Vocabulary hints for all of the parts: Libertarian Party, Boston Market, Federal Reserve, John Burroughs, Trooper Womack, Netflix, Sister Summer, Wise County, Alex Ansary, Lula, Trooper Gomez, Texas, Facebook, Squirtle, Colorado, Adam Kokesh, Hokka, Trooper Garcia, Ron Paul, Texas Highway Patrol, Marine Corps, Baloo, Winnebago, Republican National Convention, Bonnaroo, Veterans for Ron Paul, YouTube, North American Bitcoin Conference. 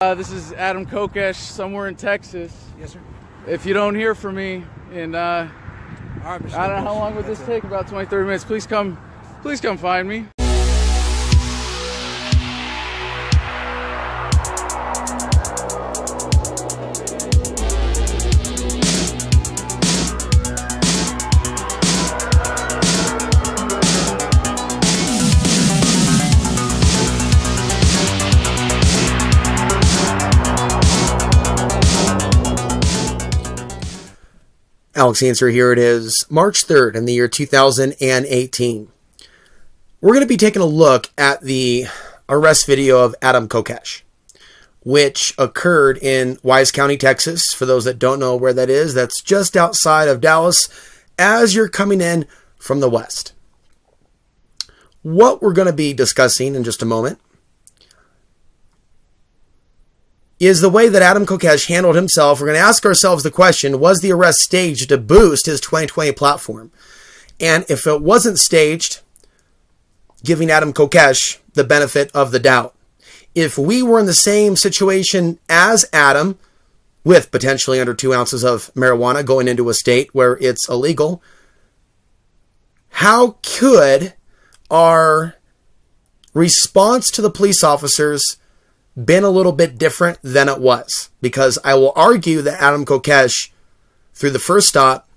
This is Adam Kokesh, somewhere in Texas. Yes, sir. If you don't hear from me, and I don't know how long would this take, about 20, 30 minutes, please come find me. Alex Ansary here. It is March 3rd in the year 2018. We're going to be taking a look at the arrest video of Adam Kokesh, which occurred in Wise County, Texas. For those that don't know where that is, that's just outside of Dallas as you're coming in from the west. What we're going to be discussing in just a moment is the way that Adam Kokesh handled himself. We're going to ask ourselves the question, was the arrest staged to boost his 2020 platform? And if it wasn't staged, giving Adam Kokesh the benefit of the doubt. If we were in the same situation as Adam, with potentially under 2 ounces of marijuana going into a state where it's illegal, how could our response to the police officers been a little bit different than it was? Because I will argue that Adam Kokesh, through the first stop,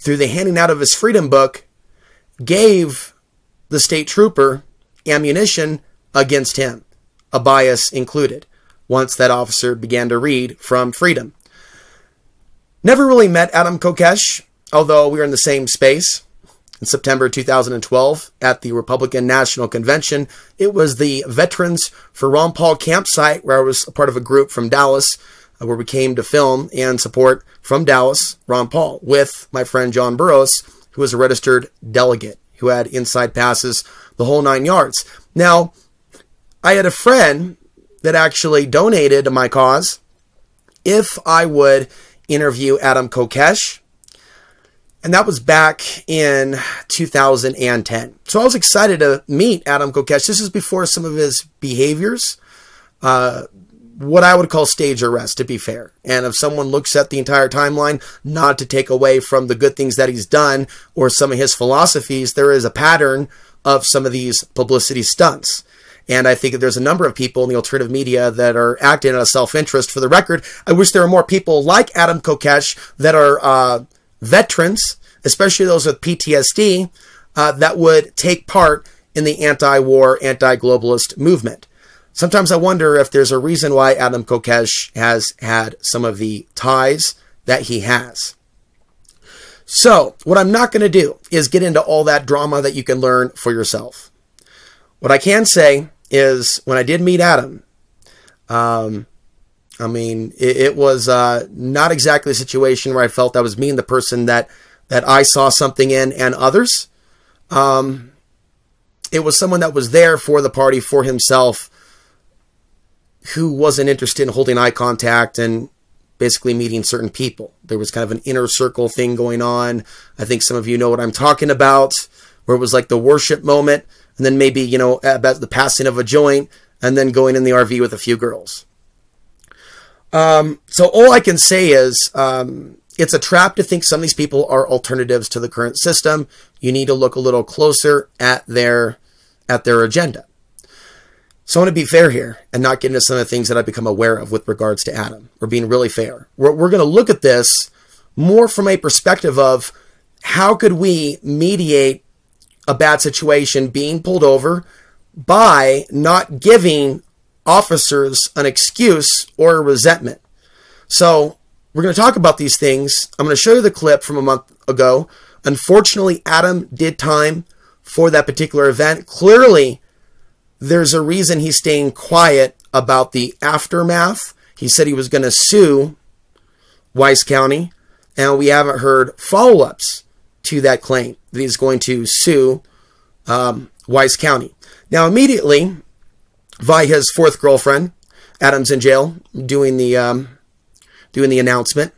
through the handing out of his freedom book, gave the state trooper ammunition against him, a bias included, once that officer began to read from freedom. Never really met Adam Kokesh, although we were in the same space in September 2012 at the Republican National Convention. It was the Veterans for Ron Paul campsite where I was a part of a group from Dallas where we came to film and support from Dallas Ron Paul with my friend John Burroughs, who was a registered delegate who had inside passes, the whole 9 yards. Now, I had a friend that actually donated to my cause if I would interview Adam Kokesh, and that was back in 2010. So I was excited to meet Adam Kokesh. This is before some of his behaviors, what I would call stage arrest, to be fair. And if someone looks at the entire timeline, not to take away from the good things that he's done or some of his philosophies, there is a pattern of some of these publicity stunts. And I think that there's a number of people in the alternative media that are acting out of self-interest. For the record, I wish there were more people like Adam Kokesh that are veterans, especially those with PTSD, that would take part in the anti-war, anti-globalist movement. Sometimes I wonder if there's a reason why Adam Kokesh has had some of the ties that he has. So what I'm not going to do is get into all that drama that you can learn for yourself. What I can say is when I did meet Adam, I mean, it was not exactly a situation where I felt I was meeting the person that I saw something in and others. It was someone that was there for the party, for himself, who wasn't interested in holding eye contact and basically meeting certain people. There was kind of an inner circle thing going on. I think some of you know what I'm talking about, where it was like the worship moment, and then maybe, you know, about the passing of a joint, and then going in the RV with a few girls. So all I can say is it's a trap to think some of these people are alternatives to the current system. You need to look a little closer at their agenda. So I want to be fair here and not get into some of the things that I've become aware of with regards to Adam. We're being really fair. We're going to look at this more from a perspective of how could we mediate a bad situation being pulled over by not giving officers an excuse or a resentment. So we're going to talk about these things. I'm going to show you the clip from a month ago. Unfortunately, Adam did time for that particular event. Clearly, there's a reason he's staying quiet about the aftermath. He said he was going to sue Wise County, and we haven't heard follow-ups to that claim that he's going to sue Wise County. Now, immediately, via his fourth girlfriend, Adam's in jail, doing the announcement.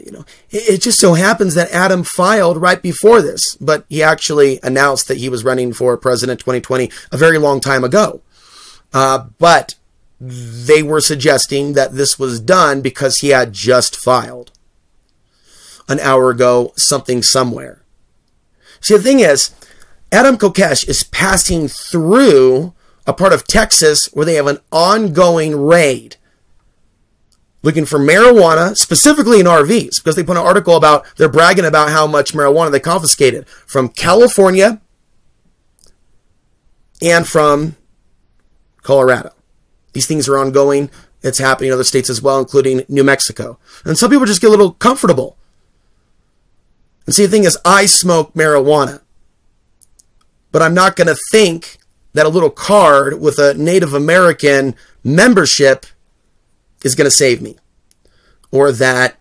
You know, it just so happens that Adam filed right before this, but he actually announced that he was running for president 2020 a very long time ago. But they were suggesting that this was done because he had just filed an hour ago something somewhere. See, the thing is, Adam Kokesh is passing through a part of Texas where they have an ongoing raid looking for marijuana, specifically in RVs, because they put an article about, they're bragging about how much marijuana they confiscated from California and from Colorado. These things are ongoing. It's happening in other states as well, including New Mexico. And some people just get a little comfortable. And see, the thing is, I smoke marijuana, but I'm not going to think that a little card with a Native American membership is going to save me, or that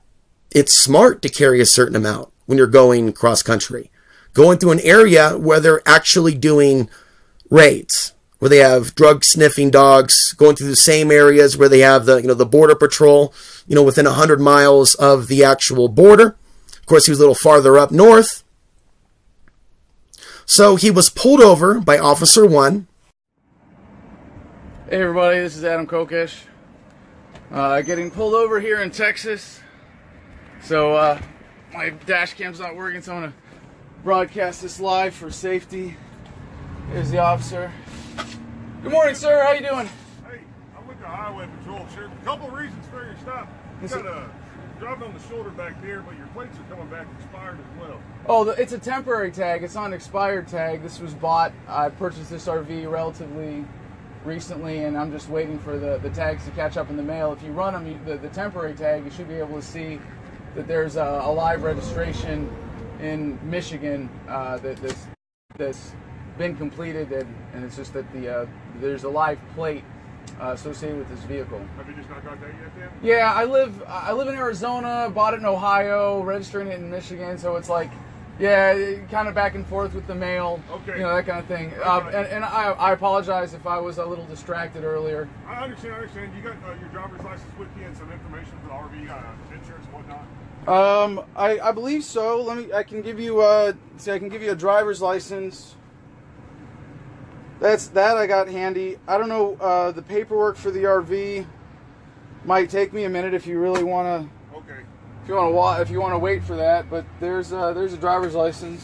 it's smart to carry a certain amount when you're going cross-country, going through an area where they're actually doing raids, where they have drug sniffing dogs going through the same areas where they have the, you know, the border patrol, you know, within 100 miles of the actual border. Of course, he was a little farther up north. So he was pulled over by Officer One. Hey everybody, this is Adam Kokesh. Getting pulled over here in Texas. So my dash cam's not working, so I'm gonna broadcast this live for safety. Here's the officer. Good morning, sir. How you doing? Hey, I'm with the Highway Patrol, Sheriff. A couple reasons for your stop. You got a driving on the shoulder back there, but your plates are coming back expired as well. Oh, it's a temporary tag. It's not an expired tag. This was bought. I purchased this RV relatively recently, and I'm just waiting for the tags to catch up in the mail. If you run them, the temporary tag, you should be able to see that there's a live registration in Michigan that's been completed, and it's just that there's a live plate associated with this vehicle. Have you just not got that yet, Dan? Yeah, I live in Arizona, bought it in Ohio, registering it in Michigan, so it's like, yeah, kind of back and forth with the mail, okay, you know, that kind of thing. Okay. And I apologize if I was a little distracted earlier. I understand, You got your driver's license with you and some information for the RV, insurance and whatnot? I believe so. I can give you a driver's license. That I got handy. I don't know, the paperwork for the RV might take me a minute if you really want to. Okay. If you want to wait for that, but there's a driver's license.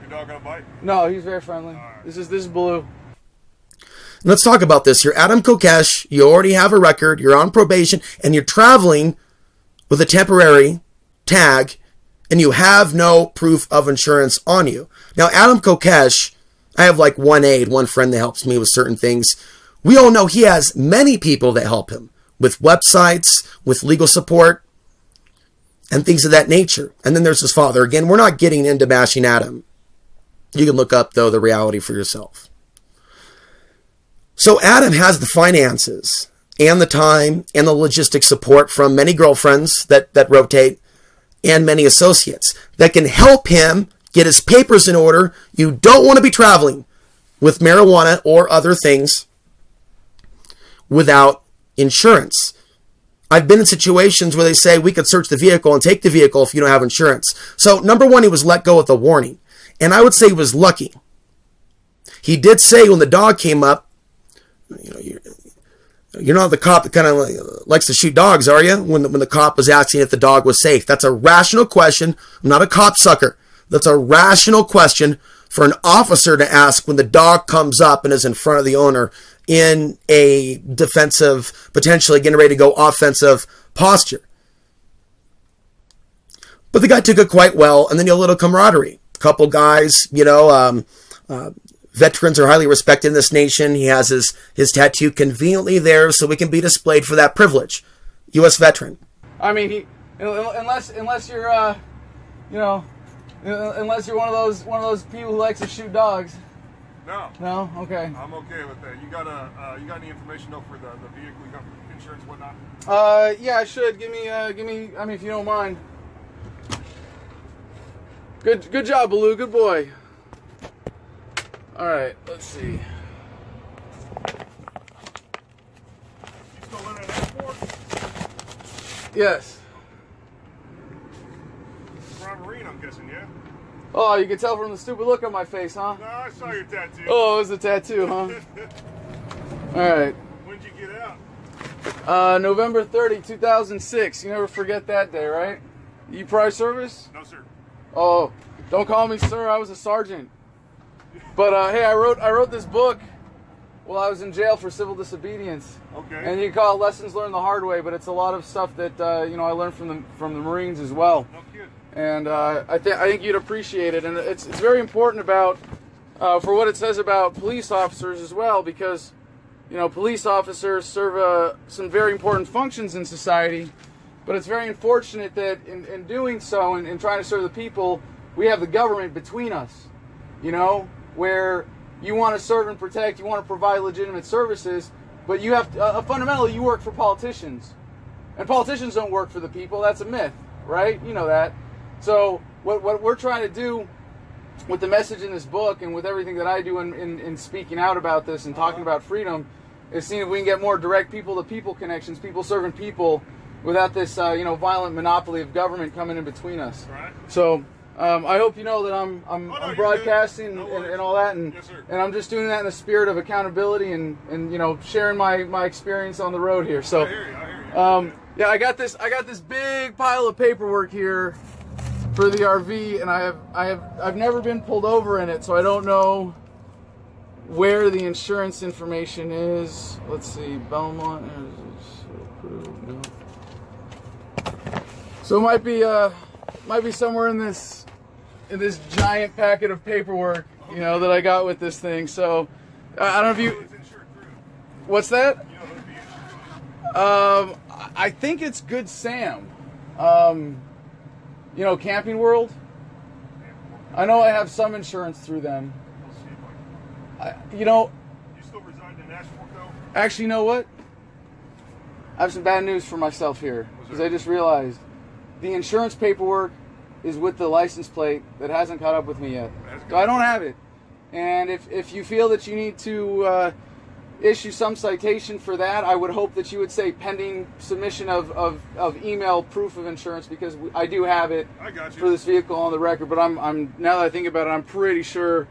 Your dog got a bite? No, he's very friendly. Right. This is Blue. Let's talk about this. You're Adam Kokesh. You already have a record. You're on probation, and you're traveling with a temporary tag, and you have no proof of insurance on you. Now, Adam Kokesh, I have like one aide, one friend that helps me with certain things. We all know he has many people that help him with websites, with legal support, and things of that nature. And then there's his father. Again, we're not getting into bashing Adam. You can look up, though, the reality for yourself. So Adam has the finances and the time and the logistic support from many girlfriends that rotate and many associates that can help him get his papers in order. You don't want to be traveling with marijuana or other things without insurance. I've been in situations where they say we could search the vehicle and take the vehicle if you don't have insurance. So, number one, he was let go with a warning. And I would say he was lucky. He did say when the dog came up, you know, you're not the cop that kind of likes to shoot dogs, are you? When the cop was asking if the dog was safe. That's a rational question. I'm not a cop sucker. That's a rational question for an officer to ask when the dog comes up and is in front of the owner in a defensive, potentially getting ready to go offensive posture. But the guy took it quite well, and then a little camaraderie. A couple guys, you know, veterans are highly respected in this nation. He has his tattoo conveniently there so we can be displayed for that privilege. U.S. veteran. I mean, unless you're, you know, unless you're one of those people who likes to shoot dogs. No. No? Okay. I'm okay with that. You got any information though for the vehicle? You got insurance, whatnot? Yeah, I should. Give me. I mean, if you don't mind. Good job, Baloo. Good boy. All right. Let's see. You still living in Export? Yes. Marine, I'm guessing, yeah? Oh, you can tell from the stupid look on my face, huh? No, I saw your tattoo. Oh, it was a tattoo, huh? All right. When did you get out? November 30, 2006. You never forget that day, right? You prior service? No, sir. Oh, don't call me sir. I was a sergeant. But hey, I wrote this book while I was in jail for civil disobedience. Okay. And you can call it Lessons Learned the Hard Way, but it's a lot of stuff that you know, I learned from the Marines as well. No kidding. And I think you'd appreciate it. And it's very important about for what it says about police officers as well, because you know, police officers serve some very important functions in society, but it's very unfortunate that in doing so and trying to serve the people, we have the government between us, you know, where you want to serve and protect, you want to provide legitimate services, but you have to, fundamentally, you work for politicians, and politicians don't work for the people. That's a myth, right? You know that. So what we're trying to do with the message in this book and with everything that I do in speaking out about this and talking about freedom, is seeing if we can get more direct people-to-people connections, people serving people, without this you know, violent monopoly of government coming in between us. Right. So I hope you know that I'm broadcasting and all that, and yes, and I'm just doing that in the spirit of accountability and you know, sharing my experience on the road here. So I hear you. Yeah, I got this big pile of paperwork here for the RV, and I've never been pulled over in it, so I don't know where the insurance information is. Let's see, Belmont. No. So it might be somewhere in this giant packet of paperwork, you know, that I got with this thing. So I don't know if you. What's that? I think it's Good Sam. You know, Camping World. I know I have some insurance through them. You know. You still reside in Nashville, though? Actually, you know what? I have some bad news for myself here, because I just realized the insurance paperwork is with the license plate that hasn't caught up with me yet. So I don't have it. And if you feel that you need to issue some citation for that, I would hope that you would say pending submission of email proof of insurance, because I do have it for this vehicle on the record. But I'm now that I think about it, I'm pretty sure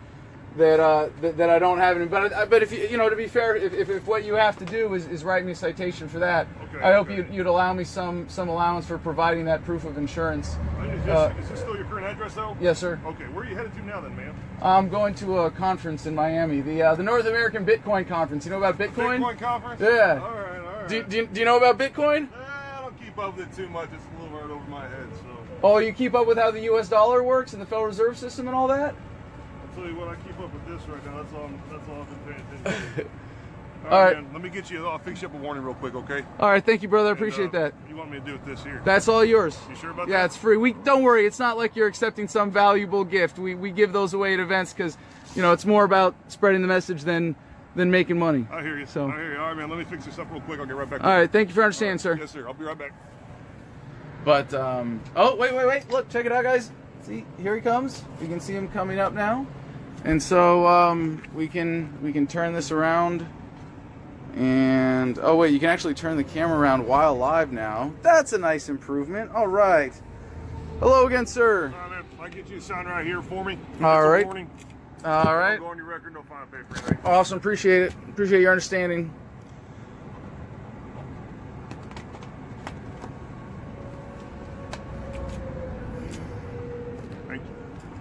that that I don't have it. But if you know, to be fair, if what you have to do is write me a citation for that, okay, I hope you'd allow me some allowance for providing that proof of insurance. Is this still your current address, though? Yes, sir. Okay, where are you headed to now, then, ma'am? I'm going to a conference in Miami, the North American Bitcoin Conference. You know about Bitcoin? The Bitcoin Conference? Yeah. All right, all right. Do you know about Bitcoin? I don't keep up with it too much. It's a little hard over my head, so. Oh, you keep up with how the U.S. dollar works and the Federal Reserve System and all that? Tell you what, I keep up with this right now. That's all I've been paying attention to. All right. Man, let me get you. I'll fix you up a warning real quick, okay? All right. Thank you, brother. I appreciate that. You want me to do with this here? That's all yours. You sure about that? Yeah, it's free. Don't worry. It's not like you're accepting some valuable gift. We give those away at events because, you know, it's more about spreading the message than making money. I hear you. So. I hear you. All right, man. Let me fix this up real quick. I'll get right back. All right. Thank you for understanding, sir. Yes, sir. I'll be right back. But oh, wait. Look, check it out, guys. See, here he comes. You can see him coming up now. And so we can turn this around, and oh wait, you can actually turn the camera around while live now. That's a nice improvement. All right. Hello again, sir. All right, man. I'll get you a sign right here for me. All right. All right. Go on your record, no fine paper, right? Awesome. Appreciate it. Appreciate your understanding.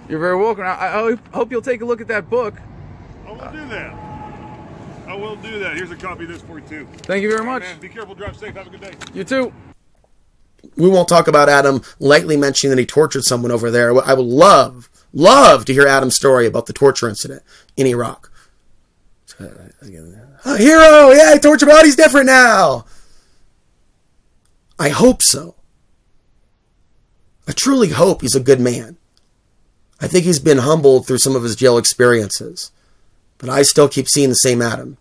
You're very welcome. I hope you'll take a look at that book. I will do that. I will do that. Here's a copy of this for you, too. Thank you very much. Right, man. Be careful. Drive safe. Have a good day. You too. We won't talk about Adam lightly mentioning that he tortured someone over there. I would love to hear Adam's story about the torture incident in Iraq. A hero! Yeah, torture, but he's different now! I hope so. I truly hope he's a good man. I think he's been humbled through some of his jail experiences. But I still keep seeing the same Adam.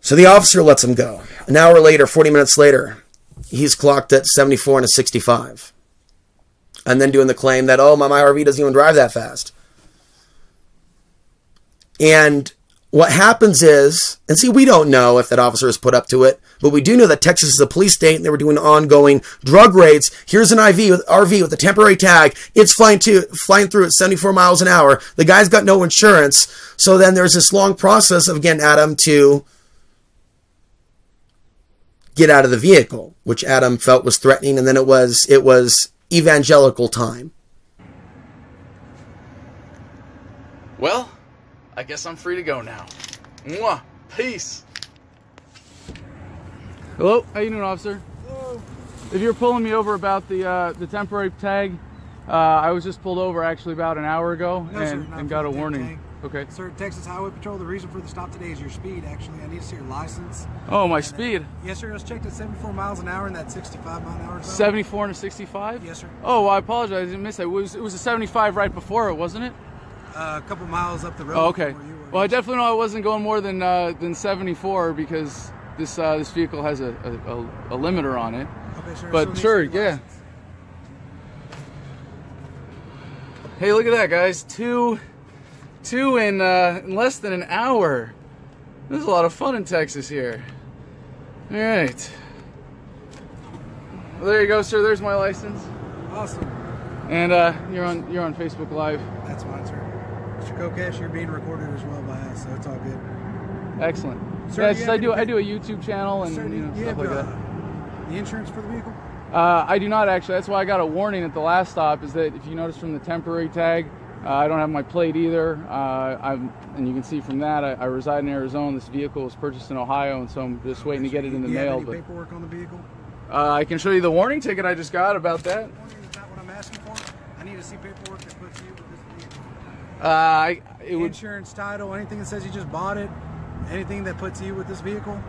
So the officer lets him go. An hour later, 40 minutes later, he's clocked at 74 and a 65. And then doing the claim that, oh, my RV doesn't even drive that fast. And what happens is, and see, we don't know if that officer is put up to it, but we do know that Texas is a police state and they were doing ongoing drug raids. Here's an RV with a temporary tag. It's flying through at 74 miles an hour. The guy's got no insurance. So then there's this long process of getting Adam to get out of the vehicle, which Adam felt was threatening. And then it was evangelical time. Well, I guess I'm free to go now. Mwah. Peace. Hello. How you doing, officer? Hello. If you're pulling me over about the temporary tag, I was just pulled over actually about an hour ago and got a warning. Okay. Sir, Texas Highway Patrol, the reason for the stop today is your speed, actually. I need to see your license. Oh, my speed? Yes, sir. It was checked at 74 miles an hour in that 65-mile-an-hour zone. 74 and a 65? Yes, sir. Oh, well, I apologize. I didn't miss that. It was a 75 right before it, wasn't it? A couple miles up the road. Oh, okay. Well, I definitely know I wasn't going more than 74 because this vehicle has a limiter on it. Okay, sir. But, sure, yeah. Hey, look at that, guys. Two in less than an hour. There's a lot of fun in Texas here. All right. Well, there you go, sir. There's my license. Awesome. And you're on Facebook Live. That's mine, sir. Mr. Kokesh, you're being recorded as well by us, so it's all good. Excellent. Sir, yes, I do a YouTube channel and sir, stuff like that. The insurance for the vehicle? I do not actually. That's why I got a warning at the last stop. Is that if you notice from the temporary tag. I don't have my plate either, and you can see from that, I reside in Arizona. This vehicle was purchased in Ohio, and so I'm just waiting to get it in the mail. Do you have any paperwork on the vehicle? I can show you the warning ticket I just got about that. That's not what I'm asking for. I need to see paperwork that puts you with this vehicle. Insurance, title, anything that says you just bought it, anything that puts you with this vehicle?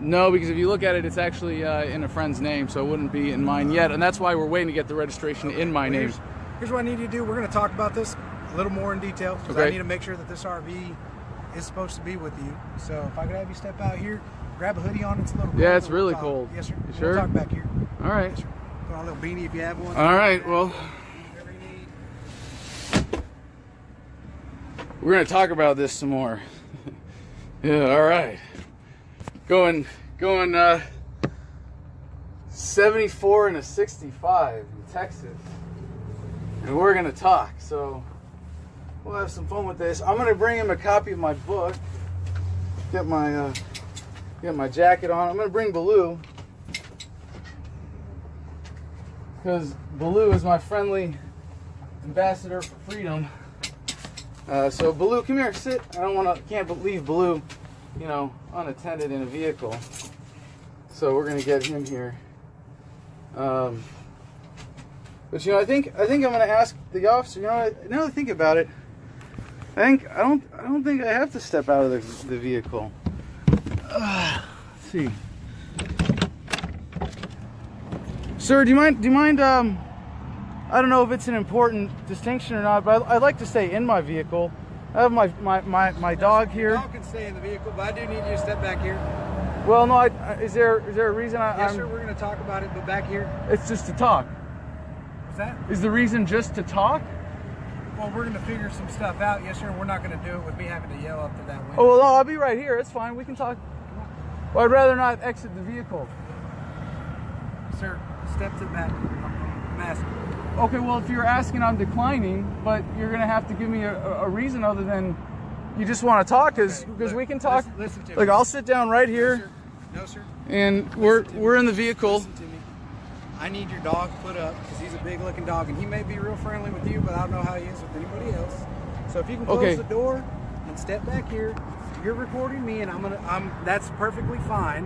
No, because if you look at it, it's actually in a friend's name, so it wouldn't be in mine yet, and that's why we're waiting to get the registration in my name. Here's what I need you to do. We're going to talk about this a little more in detail because I need to make sure that this RV is supposed to be with you. So if I could have you step out here, grab a hoodie on. It's a little cold. Yeah, it's really cold. Yes, sir. You sure? We'll talk back here. All right. Yes, sir. Put on a little beanie if you have one. All right. Well, whatever you need. We're going to talk about this some more. Yeah. All right. Going 74 and a 65 in Texas. And we're going to talk, so we'll have some fun with this. I'm going to bring him a copy of my book, get my jacket on. I'm going to bring Baloo, because Baloo is my friendly ambassador for freedom. So Baloo, come here, sit. I can't leave Baloo, unattended in a vehicle. So we're going to get him here. But I think I'm going to ask the officer. Now that I think about it, I don't think I have to step out of the vehicle. Let's see, sir, do you mind? I don't know if it's an important distinction or not, but I'd like to stay in my vehicle. I have my dog here. Dog can stay in the vehicle, but I do need you to step back here. Well, no, is there a reason? Yes, sir. We're going to talk about it, but back here. It's just to talk. That? Is the reason just to talk? Well, we're going to figure some stuff out, yes, sir, and we're not going to do it with me having to yell up to that window. Oh, well, I'll be right here. It's fine. We can talk. Well, I'd rather not exit the vehicle. Sir, step to the mask. Okay, well, if you're asking, I'm declining, but you're going to have to give me a reason other than you just want to talk, because we can talk. Listen to me. Like, I'll sit down right here. No, sir. No, sir. And we're in the vehicle. Listen to me. I need your dog put up because he's a big looking dog and he may be real friendly with you, but I don't know how he is with anybody else. So if you can close the door and step back here, you're recording me and that's perfectly fine.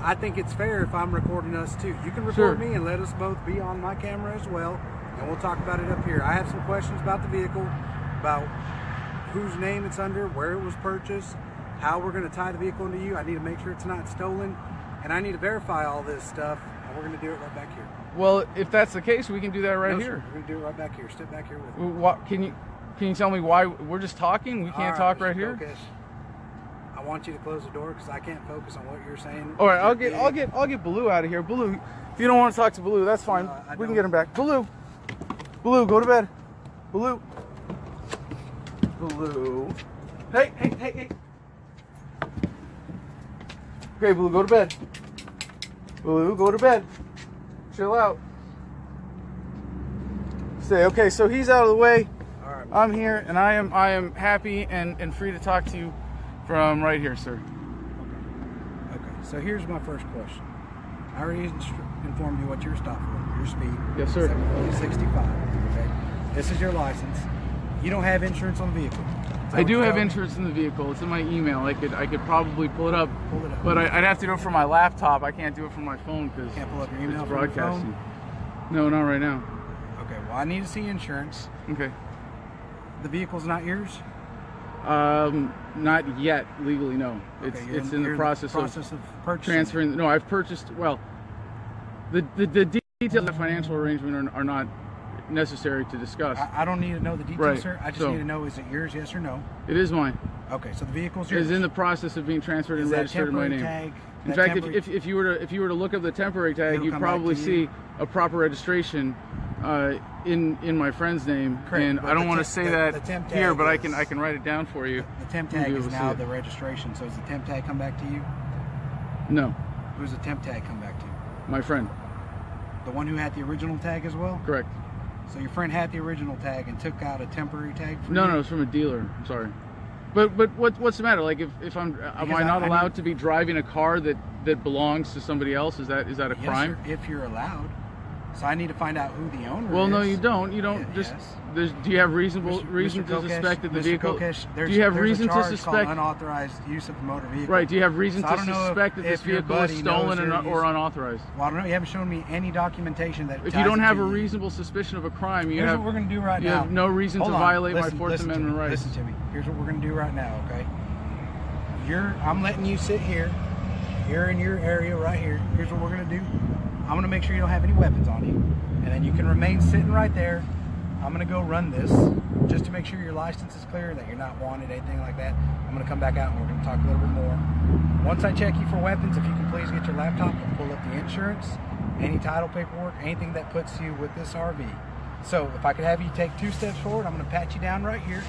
I think it's fair if I'm recording us too. You can record me and let us both be on my camera as well. And we'll talk about it up here. I have some questions about the vehicle, about whose name it's under, where it was purchased, how we're going to tie the vehicle into you. I need to make sure it's not stolen and I need to verify all this stuff. We're going to do it right back here. Well, if that's the case, we can do that right here. Sir, we're going to do it right back here. Step back here with me. What, can you tell me why we're just talking? We can't talk right here? I want you to close the door because I can't focus on what you're saying. All right, I'll get Baloo out of here. Baloo, if you don't want to talk to Baloo, that's fine. We can get him back. Baloo, Baloo, go to bed. Baloo, Baloo. Hey, hey, hey, hey. Okay, Baloo, go to bed. Baloo, go to bed. Chill out. Stay. Okay, so he's out of the way. All right. I'm here, and I am happy and free to talk to you from right here, sir. Okay. Okay. So here's my first question. I already informed you what your stop was, your speed. Yes, sir. 65. Okay. This is your license. You don't have insurance on the vehicle. I do have insurance in the vehicle. It's in my email. I could probably pull it up. But I'd have to do it from my laptop. I can't do it from my phone because it's broadcasting. No, not right now. Okay. Well, I need to see insurance. Okay. The vehicle's not yours? Not yet legally. No. It's okay, it's in the process of purchasing. Transferring. No, I've purchased. Well, the details of the financial arrangement are not necessary to discuss. I don't need to know the details, right, sir. I just need to know, is it yours, yes or no? It is mine. Okay, so the vehicle's yours. It is in the process of being transferred and registered in my name. Tag, in fact, if you were to look up the temporary tag, you'd probably see a proper registration in my friend's name. Correct. And I don't want to say that here, but I can write it down for you. The temp tag is now the registration. So does the temp tag come back to you? No. Who does the temp tag come back to? My friend. The one who had the original tag as well? Correct. So your friend had the original tag and took out a temporary tag? No, it's from a dealer. I'm sorry, but what's the matter? Like am I not allowed to be driving a car that belongs to somebody else? Is that a crime? Yes, sir, if you're allowed. So I need to find out who the owner is. Well, no, you don't. You don't. Do you have reason to suspect that the vehicle? Do you have reason to suspect unauthorized use of a motor vehicle? Right. Do you have reason to suspect that this vehicle is stolen or unauthorized? Well, I don't know. You haven't shown me any documentation that. If you don't have a reasonable suspicion of a crime, you have. Here's what we're going to do right now. You have no reason to violate my Fourth Amendment rights. Listen to me. Here's what we're going to do right now. Okay. I'm letting you sit here. You're in your area right here. Here's what we're going to do. I'm going to make sure you don't have any weapons on you, and then you can remain sitting right there. I'm going to go run this just to make sure your license is clear, that you're not wanted, anything like that. I'm going to come back out and we're going to talk a little bit more. Once I check you for weapons, if you can please get your laptop and pull up the insurance, any title paperwork, anything that puts you with this RV. So if I could have you take 2 steps forward, I'm going to pat you down right here.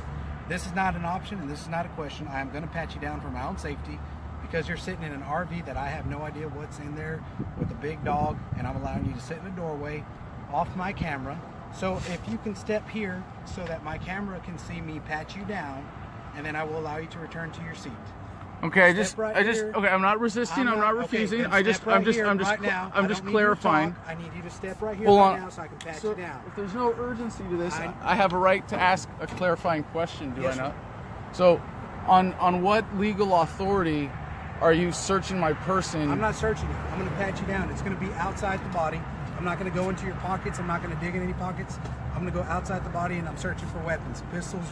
This is not an option and this is not a question. I am going to pat you down for my own safety, because you're sitting in an RV that I have no idea what's in there with a big dog, and I'm allowing you to sit in the doorway off my camera. So if you can step here so that my camera can see me pat you down, and then I will allow you to return to your seat. Okay, I'm not resisting, I'm not refusing. I'm just clarifying. I need you to step right here right now so I can pat you down. If there's no urgency to this, I have a right to ask a clarifying question, do I not? So on what legal authority are you searching my person? I'm not searching you. I'm going to pat you down. It's going to be outside the body. I'm not going to go into your pockets. I'm not going to dig in any pockets. I'm going to go outside the body, and I'm searching for weapons, pistols,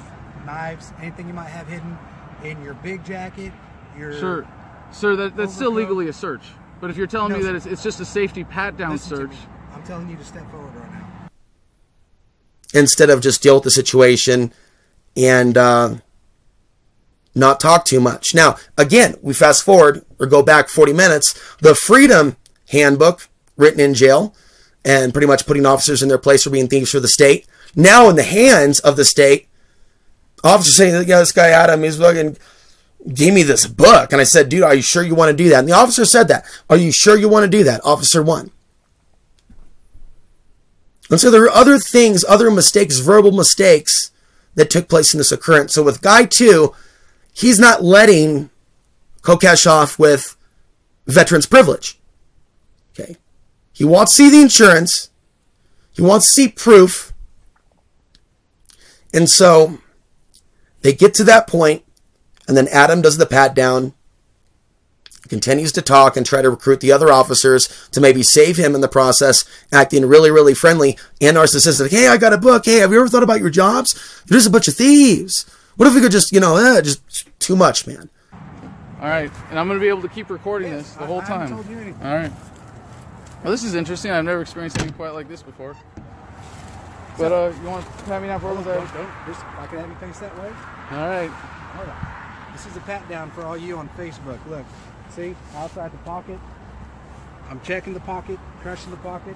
knives, anything you might have hidden in your big jacket. Sure. Sir, that's still legally a search. But if you're telling me that it's just a safety pat-down search. I'm telling you to step forward right now. Instead of just deal with the situation and not talk too much. Now, again, we fast forward or go back 40 minutes. The Freedom Handbook, written in jail and pretty much putting officers in their place for being thieves for the state. Now in the hands of the state, officers saying, yeah, this guy Adam, he's fucking gave me this book. And I said, dude, are you sure you want to do that? And the officer said that. Are you sure you want to do that? Officer 1. And so there are other things, other mistakes, verbal mistakes that took place in this occurrence. So with guy 2, he's not letting Kokesh off with veterans privilege. Okay. He wants to see the insurance. He wants to see proof. And so they get to that point, and then Adam does the pat down, continues to talk and try to recruit the other officers to maybe save him in the process, acting really, really friendly and narcissistic. Hey, I got a book. Hey, have you ever thought about your jobs? You're just a bunch of thieves. What if we could just, just too much, man. All right. And I'm going to be able to keep recording this the whole time. I haven't told you anything. All right. Well, this is interesting. I've never experienced anything quite like this before. But you want to pat me down for all those? I can have you face that way. All right. Hold on. This is a pat down for all you on Facebook. Look. See? Outside the pocket. I'm checking the pocket, crushing the pocket.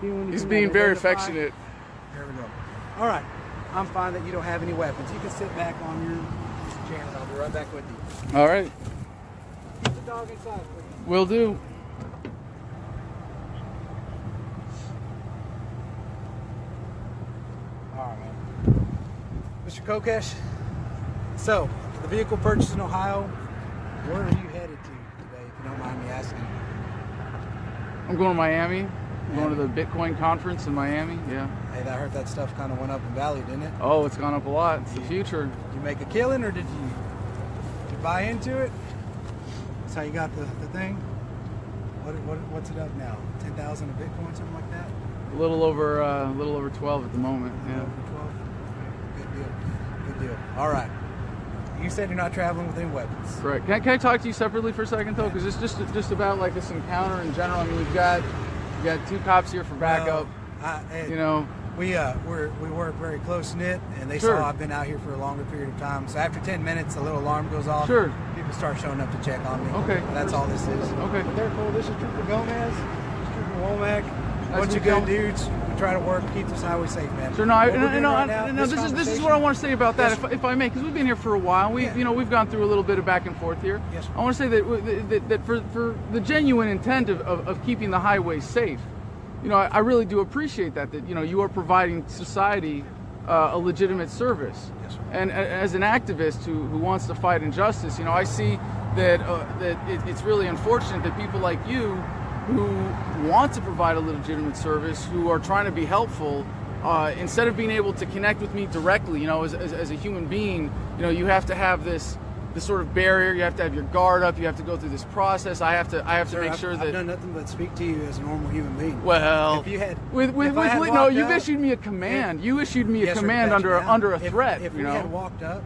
He's being very affectionate. There we go. All right. I'm fine that you don't have any weapons. You can sit back on your chair, and I'll be right back with you. All right. Get the dog inside, please. Will do. All right, man. Mr. Kokesh, so the vehicle purchased in Ohio. Where are you headed to today, if you don't mind me asking? I'm going to Miami. I'm going to the Bitcoin conference in Miami. Yeah. Hey, I heard that stuff kind of went up in value, didn't it? Oh, it's gone up a lot. It's the future. Did you make a killing, or did you buy into it? That's how you got the thing? What's it up now? 10,000 a Bitcoin, something like that? A little over 12 at the moment. Yeah. Good deal. Good deal. All right. You said you're not traveling with any weapons. Correct. Can I talk to you separately for a second, though? Because it's just about like this encounter in general. I mean, we've got two cops here for backup. You know, we work very close knit, and they saw I've been out here for a longer period of time. So after 10 minutes, a little alarm goes off. Sure. People start showing up to check on me. Okay. That's all this is. Okay. But they're cool. This is Trooper Gomez. This is Trooper Womack. Bunch of good dudes. We try to work, keep this highway safe, man. Sure, this is what I want to say about that, if I may, because we've been here for a while. We, you know, we've gone through a little bit of back and forth here. Yes. I want to say that for the genuine intent of keeping the highway safe, you know, I really do appreciate that you know, you are providing society a legitimate service. Yes, sir. And as an activist who wants to fight injustice, you know, I see that it's really unfortunate that people like you, who want to provide a legitimate service, who are trying to be helpful, instead of being able to connect with me directly, you know, as a human being, you know, you have to have this sort of barrier. You have to have your guard up. You have to go through this process. I've done nothing but speak to you as a normal human being. Well, if you had you've issued me a command. You issued me a command under a threat. If you had walked up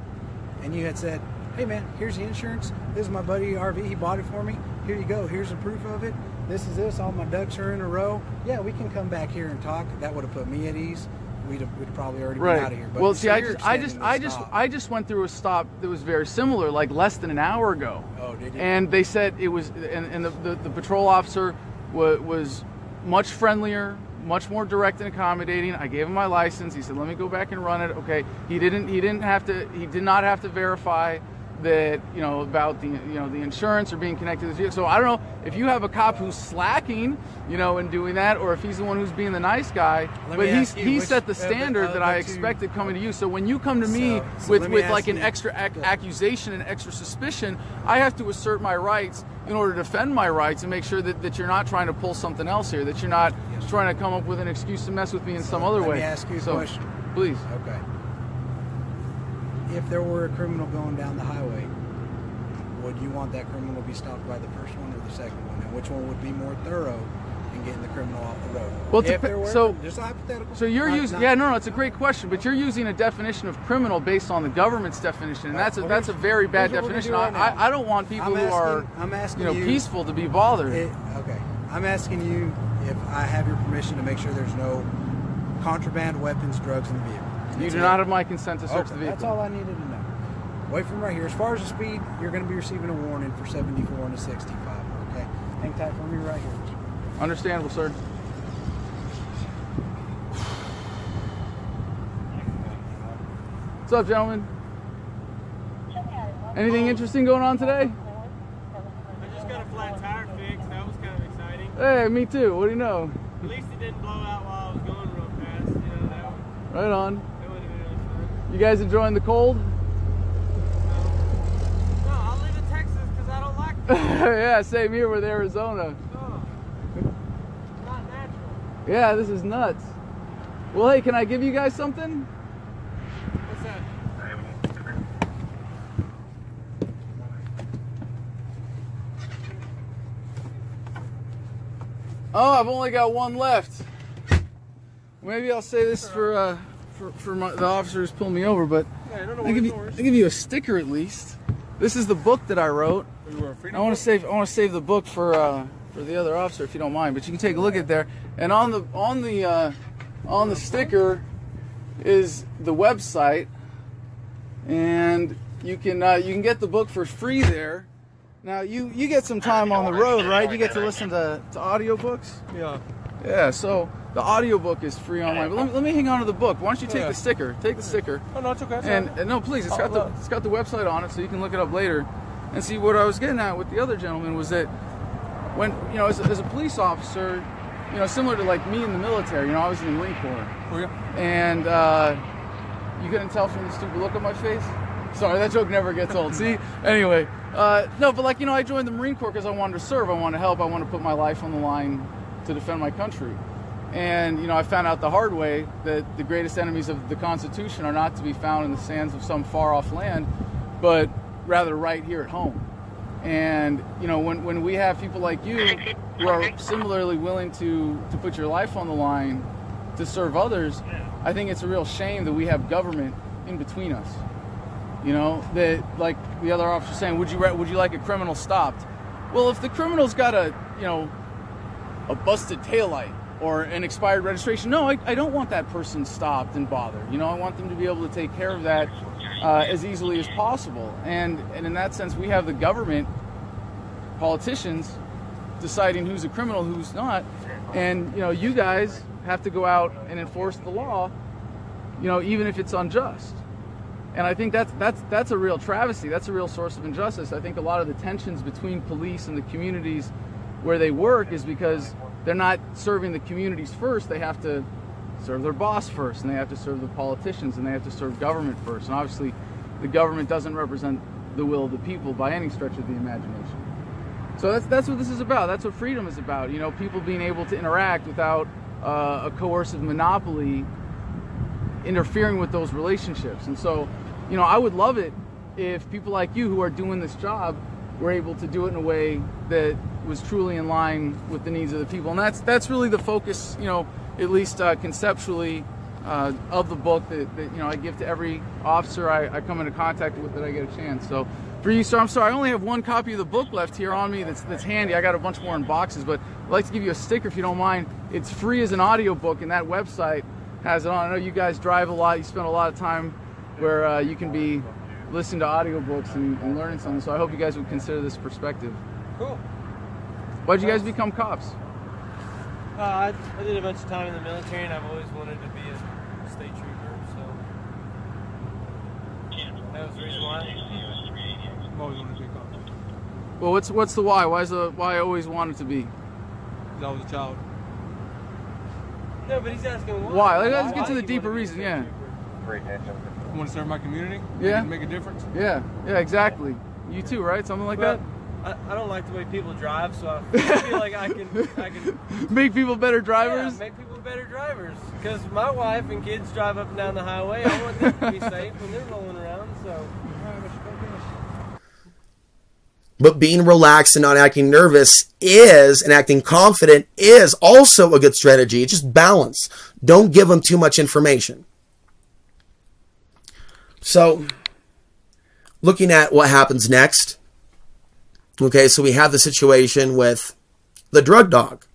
and you had said, "Hey man, here's the insurance. This is my buddy RV. He bought it for me. Here you go. Here's the proof of it. This is this, all my ducks are in a row. Yeah, we can come back here and talk." That would have put me at ease. We'd probably already been out of here. But well, see, I just went through a stop that was very similar, like less than an hour ago. Oh, did you? And they said it was, and the patrol officer was much friendlier, much more direct and accommodating. I gave him my license. He said, "Let me go back and run it." Okay, he did not have to verify that, you know, about the, you know, the insurance or being connected to the vehicle. So I don't know if you have a cop who's slacking, you know, in doing that, or if he's the one who's being the nice guy. But he set the standard that I expected coming to you. So when you come to me with like an extra accusation and extra suspicion, I have to assert my rights in order to defend my rights and make sure that you're not trying to pull something else here, that you're not trying to come up with an excuse to mess with me in some other way. Let me ask you a question. Please. Okay. If there were a criminal going down the highway, would you want that criminal to be stopped by the first one or the second one? And which one would be more thorough in getting the criminal off the road? Well, just a hypothetical. So you're it's a great question, but you're using a definition of criminal based on the government's definition, and that's a very bad definition. Right, I don't want people who are peaceful to be bothered. I'm asking you if I have your permission to make sure there's no contraband weapons, drugs in the vehicle. You do not have my consent to search the vehicle. That's all I needed to know. Away from right here. As far as the speed, you're going to be receiving a warning for 74 and a 65, okay? Hang tight for me right here. Understandable, sir. What's up, gentlemen? Anything interesting going on today? I just got a flat tire fixed. That was kind of exciting. Hey, me too. What do you know? At least it didn't blow out while I was going real fast. You know, that one. Right on. You guys enjoying the cold? No, I'll live in Texas because I don't like it. Yeah, same here with Arizona. Oh, not natural. Yeah, this is nuts. Well, hey, can I give you guys something? What's that? Oh, I've only got one left. Maybe I'll say this for the officer who's pulling me over, but I give you a sticker at least. This is the book that I wrote. I want to save the book for the other officer, if you don't mind. But you can take a look at there. And on the sticker is the website, and you can get the book for free there. Now you get some time on the road, right? You get to listen to audiobooks. Yeah. Yeah. So. The audiobook is free online, but let me hang on to the book. Why don't you take the sticker? Take the sticker. Oh no, it's okay. And no, please. It's got the website on it, so you can look it up later. And see, what I was getting at with the other gentleman was that when, you know, as a police officer, you know, similar to like me in the military, you know, I was in the Marine Corps. Oh yeah. And you couldn't tell from the stupid look on my face. Sorry, that joke never gets old. See? Anyway, no, but like, you know, I joined the Marine Corps because I wanted to serve. I wanted to help. I wanted to put my life on the line to defend my country. And, you know, I found out the hard way that the greatest enemies of the Constitution are not to be found in the sands of some far-off land, but rather right here at home. And, you know, when we have people like you who are similarly willing to put your life on the line to serve others, I think it's a real shame that we have government in between us. You know, that, like the other officer saying, would you like a criminal stopped? Well, if the criminal's got a, you know, a busted taillight or an expired registration, no, I don't want that person stopped and bothered. You know, I want them to be able to take care of that as easily as possible. And in that sense, we have the government, politicians, deciding who's a criminal, who's not. And, you know, you guys have to go out and enforce the law, you know, even if it's unjust. And I think that's a real travesty. That's a real source of injustice. I think a lot of the tensions between police and the communities where they work is because they're not serving the communities first. They have to serve their boss first, and they have to serve the politicians, and they have to serve government first. And obviously, the government doesn't represent the will of the people by any stretch of the imagination. So that's what this is about. That's what freedom is about. You know, people being able to interact without a coercive monopoly interfering with those relationships. And so, you know, I would love it if people like you who are doing this job were able to do it in a way that was truly in line with the needs of the people. And that's really the focus, you know, at least conceptually of the book that, you know, I give to every officer I come into contact with that I get a chance. So for you, sir, I'm sorry, I only have one copy of the book left here on me that's handy. I got a bunch more in boxes, but I'd like to give you a sticker if you don't mind. It's free as an audiobook, and that website has it on. I know you guys drive a lot. You spend a lot of time where you can be listening to audiobooks and learning something. So I hope you guys would consider this perspective. Cool. Why'd you guys become cops? I did a bunch of time in the military, and I've always wanted to be a state trooper, so that was the reason why. I've always wanted to be a cop. Well, what's the why? Why I always wanted to be? Because I was a child. No, but he's asking why. Why? Let's get to the deeper reason, yeah. I want to serve my community. Yeah. Make a difference. Yeah. Yeah, exactly. You too, right? Something like that? I don't like the way people drive, so I feel like I can make people better drivers? Yeah, make people better drivers. Because my wife and kids drive up and down the highway. I want them to be safe when they're rolling around, so. But being relaxed and not acting nervous is, and acting confident is also a good strategy. It's just balance. Don't give them too much information. So, looking at what happens next. Okay, so we have the situation with the drug dog.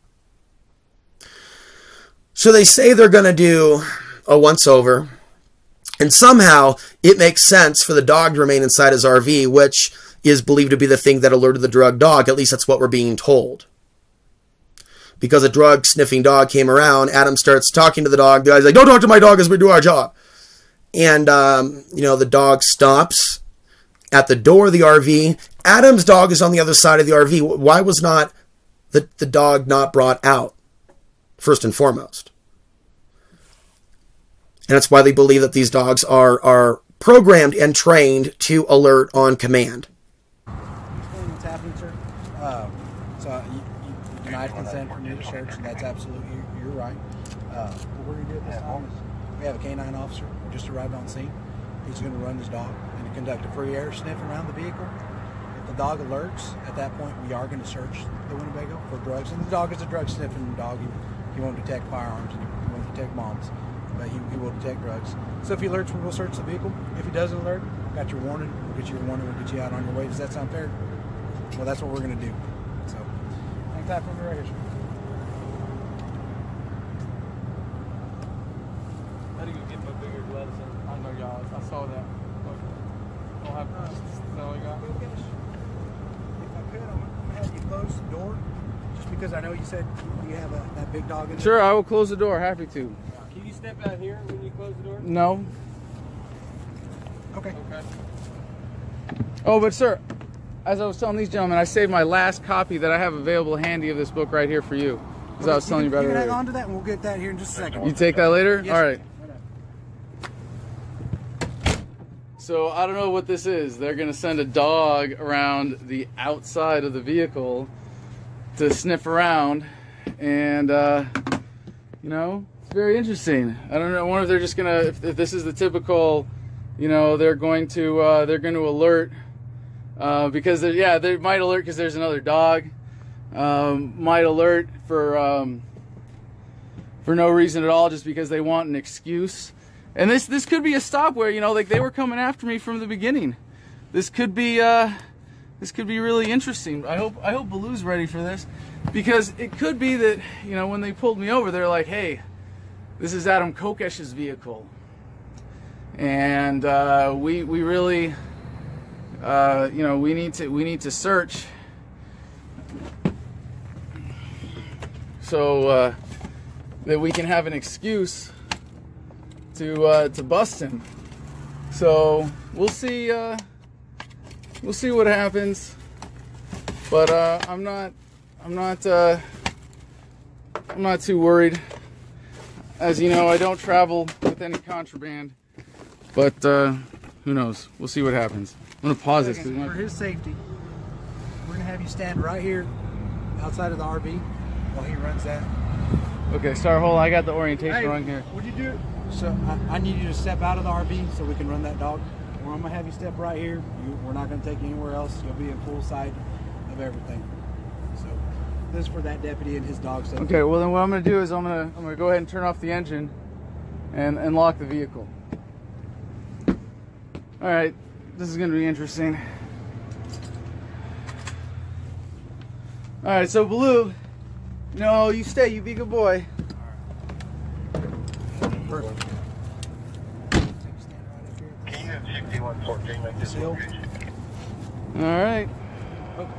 So they say they're going to do a once-over. And somehow, it makes sense for the dog to remain inside his RV, which is believed to be the thing that alerted the drug dog. At least that's what we're being told. Because a drug-sniffing dog came around, Adam starts talking to the dog. The guy's like, don't talk to my dog as we do our job. And, you know, the dog stops at the door of the RV. Adam's dog is on the other side of the RV. Why was not the dog not brought out, first and foremost? And that's why they believe that these dogs are programmed and trained to alert on command. Explain what's happening, sir. So you denied consent from your search, and that's absolutely you're right. What we're going to do at this time is we have a canine officer who just arrived on scene. He's going to run his dog and conduct a free air sniff around the vehicle. If the dog alerts, at that point we are going to search the Winnebago for drugs. And the dog is a drug sniffing dog. He won't detect firearms. He won't detect bombs. But he will detect drugs. So if he alerts, we will search the vehicle. If he doesn't alert, got your warning. We'll get you a warning. We'll get you out on your way. Does that sound fair? Well, that's what we're going to do. So, thanks that from the radio. I had to go get my bigger gloves on. I know y'all. I saw that. I'll have none. That's all I got. If I could, I'm going to have you close the door. Just because I know you said you have that big dog in there. Sure, I will close the door. Happy to. Can you step out here when you close the door? No. Okay. Okay. Oh, but sir, as I was telling these gentlemen, I saved my last copy that I have available handy of this book right here for you. Because I was telling you about it earlier. You can hang on to that and we'll get that here in just a second. You take that later? Yes, all right. So I don't know what this is. They're going to send a dog around the outside of the vehicle to sniff around. and you know, it's very interesting. I don't know. I wonder if they're just gonna, if this is the typical, you know, they're going to alert because yeah, they might alert because there's another dog, might alert for no reason at all, just because they want an excuse. And this could be a stop where, you know, like they were coming after me from the beginning. This could be really interesting. I hope Baloo's ready for this, because it could be that, you know, when they pulled me over, they're like, hey, this is Adam Kokesh's vehicle, and we really you know, we need to search. So that we can have an excuse to bust him. So we'll see what happens. But I'm not too worried. As you know, I don't travel with any contraband. But who knows? We'll see what happens. I'm gonna pause this. For his safety, we're gonna have you stand right here outside of the RV while he runs that. Okay, sorry, hold on. I got the orientation wrong here. Would you do? So I need you to step out of the RV so we can run that dog. Or I'm gonna have you step right here. We're not gonna take you anywhere else. You'll be in full sight of everything. So this is for that deputy and his dog safety. Okay. Well, then what I'm gonna do is I'm gonna go ahead and turn off the engine, and lock the vehicle. All right. This is gonna be interesting. All right. So Baloo. No, you stay. You be a good boy. Perfect. All right. Okay.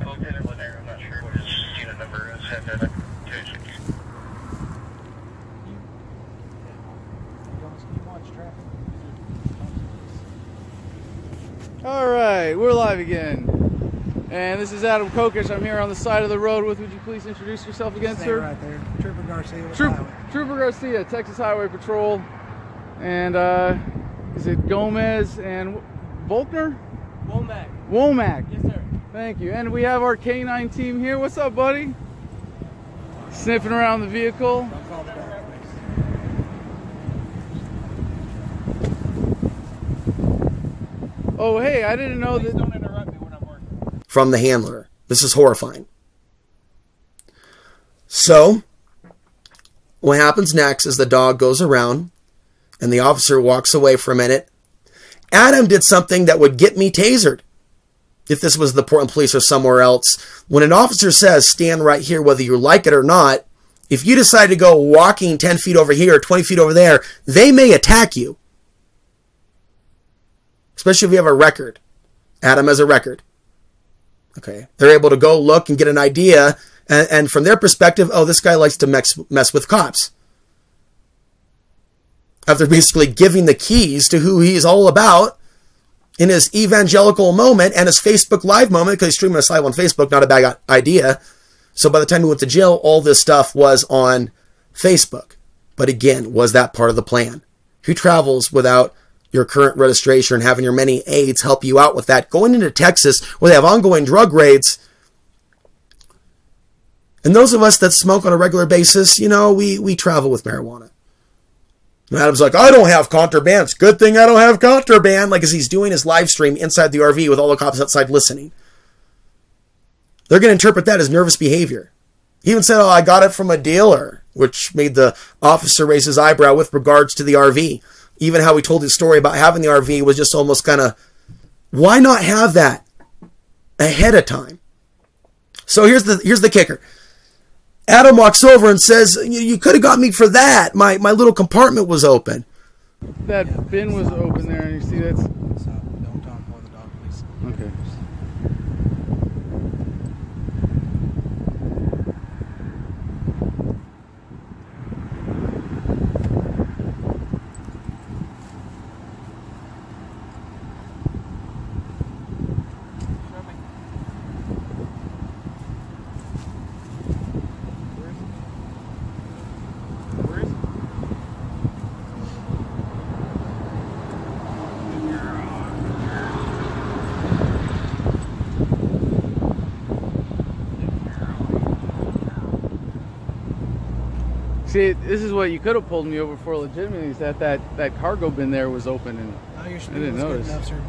I'll get it later. I'm not sure what his unit number is. All right, we're live again. And this is Adam Kokesh. I'm here on the side of the road with, would you please introduce yourself again, sir? Right there. Trooper Garcia. Trooper Garcia, Texas Highway Patrol. And is it Gomez and Volkner? Womack. Womack. Yes, sir. Thank you. And we have our canine team here. What's up, buddy? Sniffing around the vehicle. Oh, hey, I didn't know that. Don't interrupt me when I'm working. From the handler. This is horrifying. So what happens next is the dog goes around and the officer walks away for a minute. Adam did something that would get me tasered if this was the Portland Police or somewhere else. When an officer says, stand right here, whether you like it or not, if you decide to go walking 10 feet over here or 20 feet over there, they may attack you. Especially if you have a record. Adam has a record. Okay. They're able to go look and get an idea. And from their perspective, oh, this guy likes to mess with cops. After basically giving the keys to who he's all about in his evangelical moment and his Facebook Live moment, because he's streaming us live on Facebook, not a bad idea. So by the time he went to jail, all this stuff was on Facebook. But again, was that part of the plan? Who travels without your current registration and having your many aides help you out with that? Going into Texas where they have ongoing drug raids. And those of us that smoke on a regular basis, you know, we travel with marijuana. And Adam's like, I don't have contraband. It's a good thing I don't have contraband. Like, as he's doing his live stream inside the RV with all the cops outside listening. They're going to interpret that as nervous behavior. He even said, oh, I got it from a dealer, which made the officer raise his eyebrow with regards to the RV. Even how he told his story about having the RV was just almost kind of, why not have that ahead of time? So here's the kicker. Adam walks over and says, you could have got me for that. My little compartment was open. That bin was open there, and you see that's... Stop. Don't talk more than the dog, please. Okay. See, this is what you could have pulled me over for legitimately, is that cargo bin there was open, and no, your speed I didn't notice. Good enough, sir.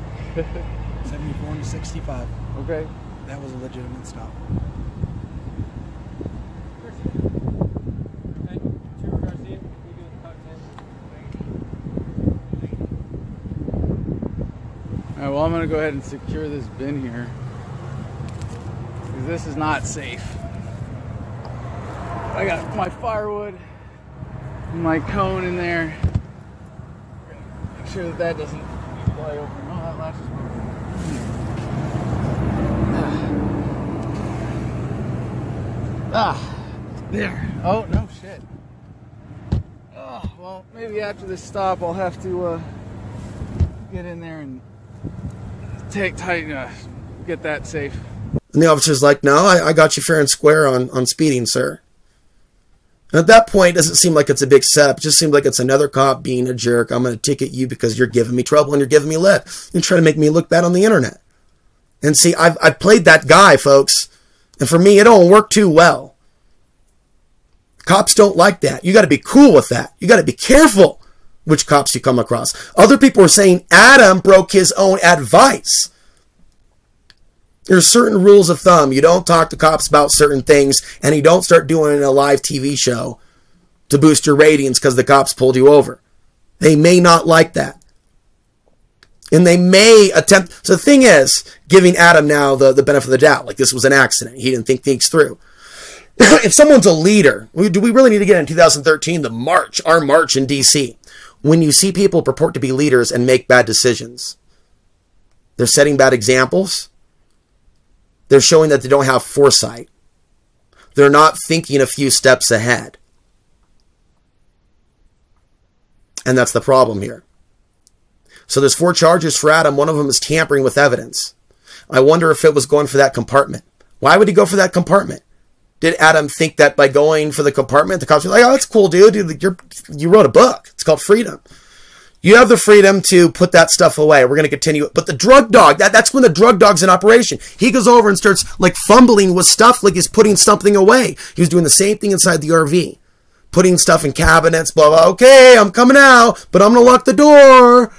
74 to 65. Okay. That was a legitimate stop. All right, well, I'm going to go ahead and secure this bin here, because this is not safe. I got my firewood and my cone in there. Make sure that that doesn't fly over. Oh, that latches me. There. Oh, no shit. Oh, well, maybe after this stop, I'll have to get in there and take tight, get that safe. And the officer's like, no, I got you fair and square on speeding, sir. And at that point, it doesn't seem like it's a big setup. It just seems like it's another cop being a jerk. I'm going to ticket you because you're giving me trouble and you're giving me lead. You're trying to make me look bad on the internet. And see, I've played that guy, folks. And for me, it don't work too well. Cops don't like that. You got to be cool with that. You got to be careful which cops you come across. Other people are saying Adam broke his own advice. There's certain rules of thumb. You don't talk to cops about certain things, and you don't start doing a live TV show to boost your ratings because the cops pulled you over. They may not like that. And they may attempt. So the thing is, giving Adam now the benefit of the doubt, like this was an accident. He didn't think things through. If someone's a leader, do we really need to get in 2013, the march, our march in D.C., when you see people purport to be leaders and make bad decisions? They're setting bad examples. They're showing that they don't have foresight. They're not thinking a few steps ahead. And that's the problem here. So there's 4 charges for Adam. One of them is tampering with evidence. I wonder if it was going for that compartment. Why would he go for that compartment? Did Adam think that by going for the compartment, the cops were like, oh, that's cool, dude. You wrote a book. It's called Freedom. You have the freedom to put that stuff away. We're going to continue it. But the drug dog, that's when the drug dog's in operation. He goes over and starts like fumbling with stuff, like he's putting something away. He was doing the same thing inside the RV, putting stuff in cabinets, blah, blah. Okay, I'm coming out, but I'm going to lock the door.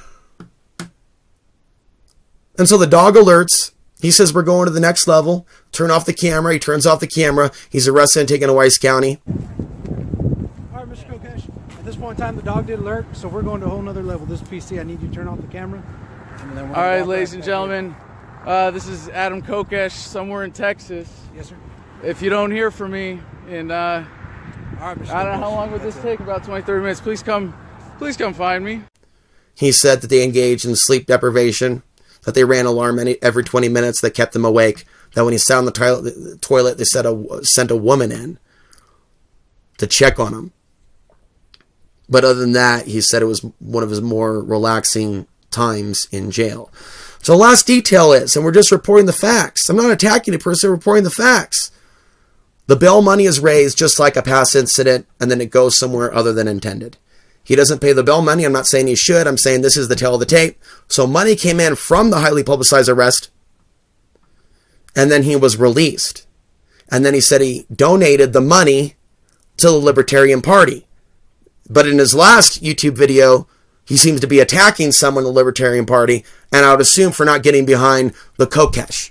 And so the dog alerts. He says, we're going to the next level. Turn off the camera. He turns off the camera. He's arrested and taken to Wise County. At this point in time, the dog did alert, so we're going to a whole nother level. This PC, I need you to turn off the camera. And then all right, ladies and gentlemen, this is Adam Kokesh, somewhere in Texas. Yes, sir. If you don't hear from me, and all right, I don't know how long would this take, about 20, 30 minutes. Please come find me. He said that they engaged in sleep deprivation, that they ran alarm every 20 minutes that kept them awake, that when he sat on the toilet, they sent a woman in to check on him. But other than that, he said it was one of his more relaxing times in jail. So the last detail is, and we're just reporting the facts. I'm not attacking a person, reporting the facts. The bail money is raised just like a past incident, and then it goes somewhere other than intended. He doesn't pay the bail money. I'm not saying he should. I'm saying this is the tale of the tape. So money came in from the highly publicized arrest, and then he was released. And then he said he donated the money to the Libertarian Party. But in his last YouTube video, he seems to be attacking someone in the Libertarian Party, and I would assume for not getting behind the Kokesh.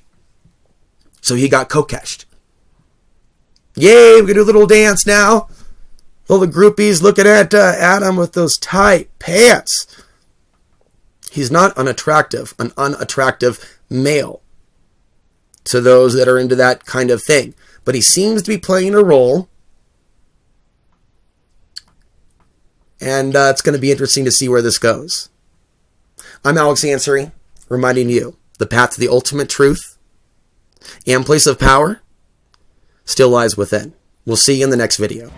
So he got Kokeshed. Yay, we can do a little dance now. All the groupies looking at Adam with those tight pants. He's not unattractive, an unattractive male to those that are into that kind of thing. But he seems to be playing a role. And it's going to be interesting to see where this goes. I'm Alex Ansary, reminding you, the path to the ultimate truth and place of power still lies within. We'll see you in the next video.